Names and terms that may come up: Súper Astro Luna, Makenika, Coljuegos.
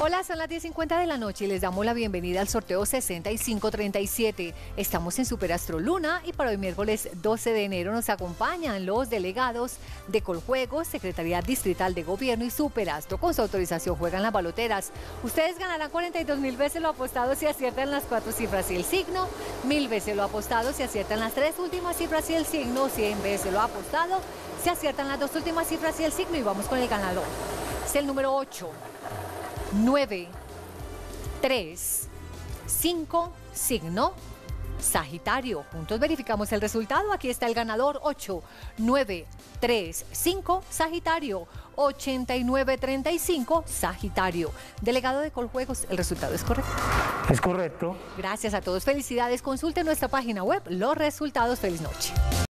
Hola, son las 10:50 de la noche y les damos la bienvenida al sorteo 6537. Estamos en Súper Astro Luna y para hoy miércoles 12 de enero nos acompañan los delegados de Coljuegos, Secretaría Distrital de Gobierno y Súper Astro. Con su autorización juegan las baloteras. Ustedes ganarán 42.000 veces lo apostado si aciertan las 4 cifras y el signo, 1.000 veces lo apostado si aciertan las 3 últimas cifras y el signo, 100 veces lo apostado si aciertan las 2 últimas cifras y el signo. Y vamos con el ganador. Es el número 8. 9, 3, 5, signo Sagitario. Juntos verificamos el resultado. Aquí está el ganador, 8, 9, 3, 5, Sagitario. 8935, Sagitario. Delegado de Coljuegos, ¿el resultado es correcto? Es correcto. Gracias a todos, felicidades. Consulte nuestra página web, los resultados. Feliz noche.